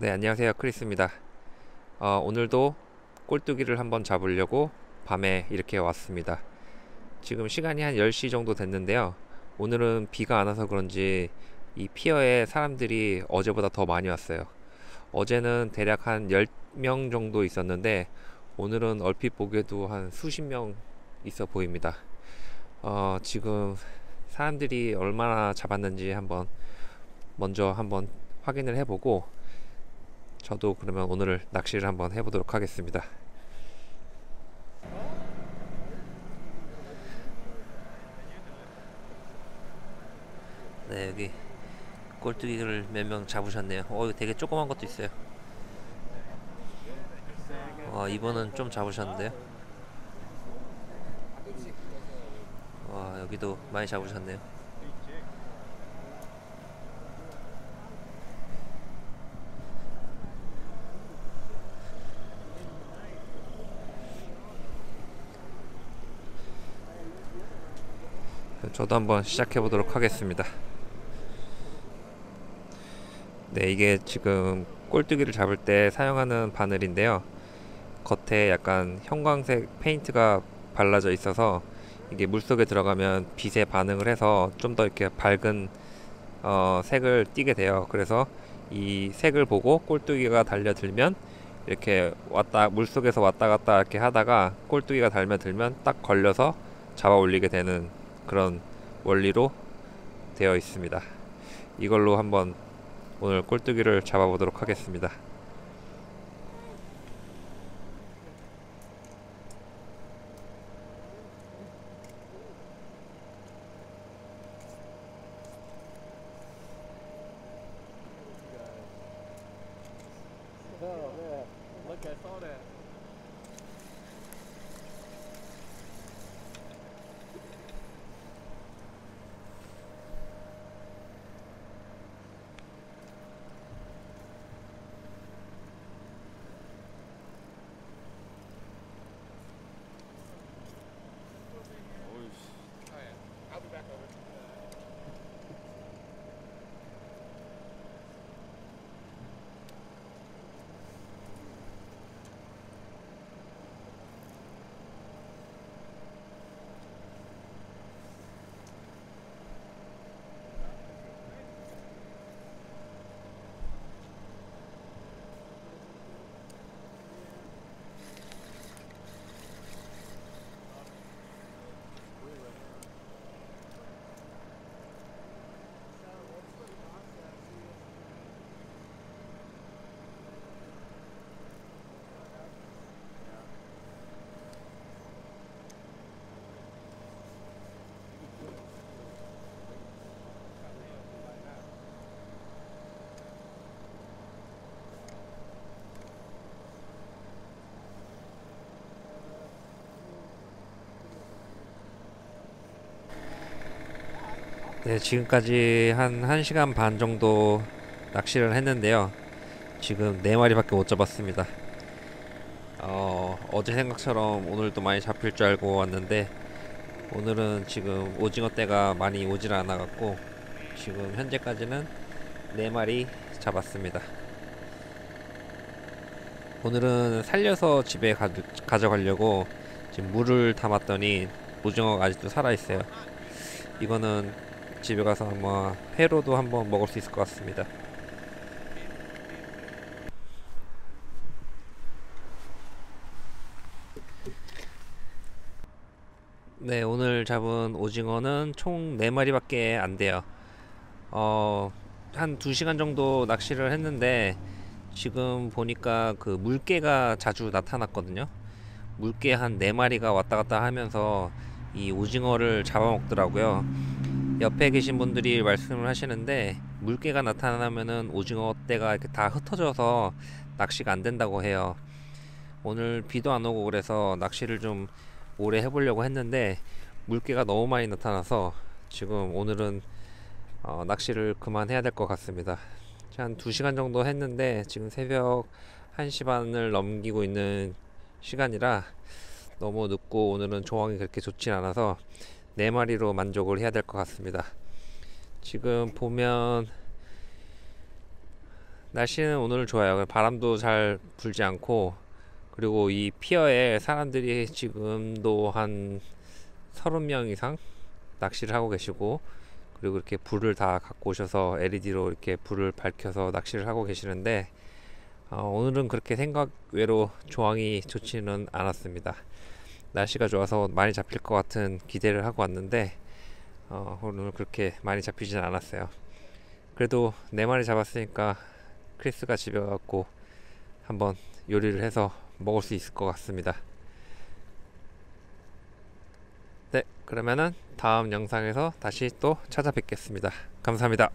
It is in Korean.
네, 안녕하세요. 크리스입니다. 오늘도 꼴뚜기를 한번 잡으려고 밤에 이렇게 왔습니다. 지금 시간이 한 10시 정도 됐는데요. 오늘은 비가 안 와서 그런지 이 피어에 사람들이 어제보다 더 많이 왔어요. 어제는 대략 한 10명 정도 있었는데 오늘은 얼핏 보기에도 한 수십 명 있어 보입니다. 지금 사람들이 얼마나 잡았는지 먼저 한번 확인을 해보고 저도 그러면 오늘 낚시를 한번 해보도록 하겠습니다. 네, 여기 꼴뚜기를 몇 명 잡으셨네요. 이거 되게 조그만 것도 있어요. 이번은 좀 잡으셨는데요. 여기도 많이 잡으셨네요. 저도 한번 시작해 보도록 하겠습니다. 네, 이게 지금 꼴뚜기를 잡을 때 사용하는 바늘인데요. 겉에 약간 형광색 페인트가 발라져 있어서 이게 물속에 들어가면 빛에 반응을 해서 좀 더 이렇게 밝은 색을 띠게 돼요. 그래서 이 색을 보고 꼴뚜기가 달려들면 이렇게 물속에서 왔다 갔다 이렇게 하다가 꼴뚜기가 달려들면 딱 걸려서 잡아 올리게 되는 그런 원리로 되어 있습니다. 이걸로 한번 오늘 꼴뚜기를 잡아보도록 하겠습니다. 네, 지금까지 한 1시간 반 정도 낚시를 했는데요. 지금 4마리밖에 못 잡았습니다. 어제 생각처럼 오늘도 많이 잡힐 줄 알고 왔는데 오늘은 지금 오징어떼가 많이 오질 않아갖고 지금 현재까지는 4마리 잡았습니다. 오늘은 살려서 집에 가져가려고 지금 물을 담았더니 오징어가 아직도 살아있어요. 이거는 집에 가서 아마 회로도 한번 먹을 수 있을 것 같습니다. 네, 오늘 잡은 오징어는 총 4마리밖에 안 돼요. 한 2시간 정도 낚시를 했는데 지금 보니까 그 물개가 자주 나타났거든요. 물개 한 4마리가 왔다 갔다 하면서 이 오징어를 잡아먹더라고요. 옆에 계신 분들이 말씀을 하시는데 물개가 나타나면은 오징어떼가 이렇게 다 흩어져서 낚시가 안 된다고 해요. 오늘 비도 안 오고 그래서 낚시를 좀 오래 해보려고 했는데 물개가 너무 많이 나타나서 지금 오늘은 낚시를 그만해야 될 것 같습니다. 한 2시간 정도 했는데 지금 새벽 1시 반을 넘기고 있는 시간이라 너무 늦고 오늘은 조항이 그렇게 좋진 않아서 4마리로 만족을 해야 될 것 같습니다. 지금 보면 날씨는 오늘 좋아요. 바람도 잘 불지 않고, 그리고 이 피어에 사람들이 지금도 한 30명 이상 낚시를 하고 계시고, 그리고 이렇게 불을 다 갖고 오셔서 LED로 이렇게 불을 밝혀서 낚시를 하고 계시는데, 오늘은 그렇게 생각외로 조항이 좋지는 않았습니다. 날씨가 좋아서 많이 잡힐 것 같은 기대를 하고 왔는데 오늘 그렇게 많이 잡히진 않았어요. 그래도 4마리 잡았으니까 크리스가 집에 가서 한번 요리를 해서 먹을 수 있을 것 같습니다. 네, 그러면은 다음 영상에서 다시 또 찾아뵙겠습니다. 감사합니다.